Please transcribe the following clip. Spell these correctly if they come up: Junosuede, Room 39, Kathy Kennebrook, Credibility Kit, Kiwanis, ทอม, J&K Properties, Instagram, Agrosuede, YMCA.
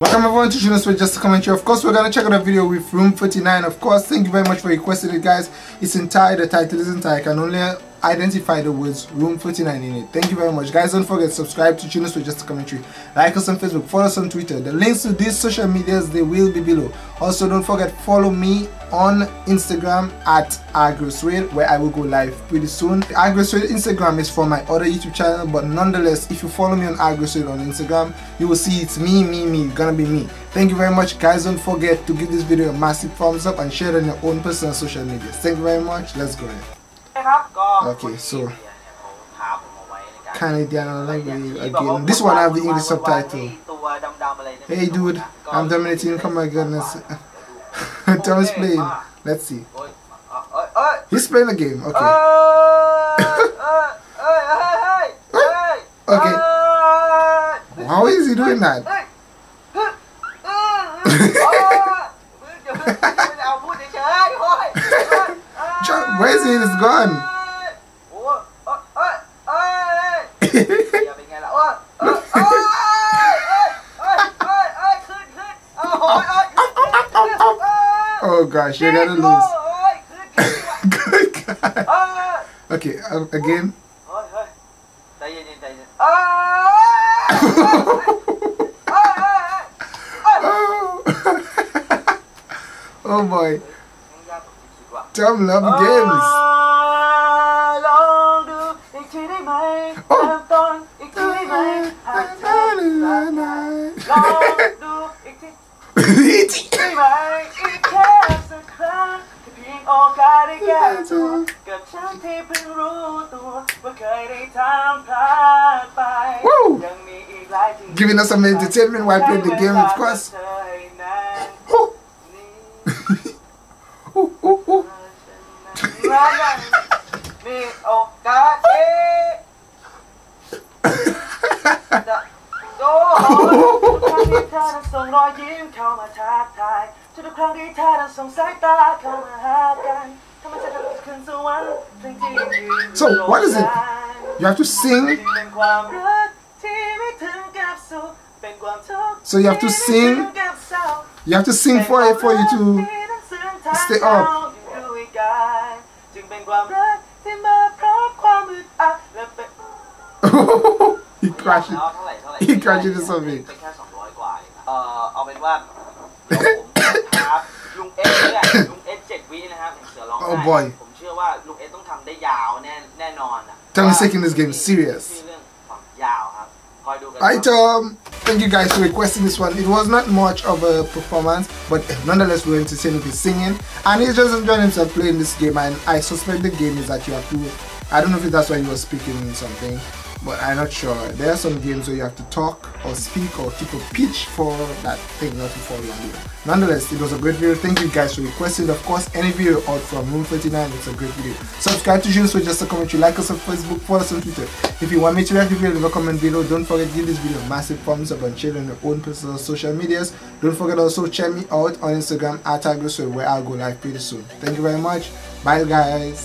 Welcome everyone to Junosuede, just a comment here. Of course, we're gonna check out a video with Room 39. Of course, thank you very much for requesting it, guys. It's entire, the title is entire. I can only identify the words Room 39 in it. Thank you very much, guys. Don't forget, subscribe to Junosuede, just a commentary. Like us on Facebook, follow us on Twitter. The links to these social medias, they will be below. Also, don't forget, follow me on Instagram at Agrosuede, where I will go live pretty soon. The Agrosuede Instagram is for my other YouTube channel, but nonetheless, if you follow me on Agrosuede on Instagram, you will see it's me, gonna be me. Thank you very much, guys. Don't forget to give this video a massive thumbs up and share it on your own personal social media. Thank you very much. Let's go ahead. Okay, so Canadian language again. This one I have the English subtitle. Hey dude, I'm dominating. Come my goodness. Thomas playing. Let's see. He's playing a game. Okay. Okay. How is he doing that? Where is he? It's gone. Oh gosh, you're gonna lose. Good God. Okay, again. Oh boy. Tom love games. Woo! Giving us some entertainment while playing the game, of course. So what is it? You have to sing. So you have to sing. You have to sing for you to stay up. He crashed it. He crashed into something. Oh boy. Tom is taking this game serious. Hi Tom, thank you guys for requesting this one. It was not much of a performance, but nonetheless we were entertained with his singing, and he's just enjoying himself playing this game. And I suspect the game is that you have to, I don't know if that's why he was speaking in something, but I'm not sure. There are some games where you have to talk or speak or keep a pitch for that thing not to fall on. Nonetheless, it was a great video. Thank you guys for requesting. Of course, any video out from Room 39, it's a great video. Subscribe to Junosuede, just a commentary. Like us on Facebook, follow us on Twitter. If you want me to react to the video, leave a comment below. Don't forget to give this video a massive thumbs up and share it on your own personal social medias. Don't forget also check me out on Instagram at Agrosuede, where I'll go live pretty soon. Thank you very much. Bye guys.